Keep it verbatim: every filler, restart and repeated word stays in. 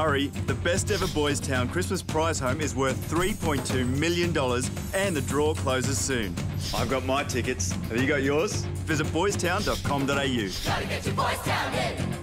hurry, the best ever Boys Town Christmas prize home is worth three point two million dollars and the draw closes soon. I've got my tickets. Have you got yours? Visit boys town dot com dot A U. Gotta get your Boys Town in.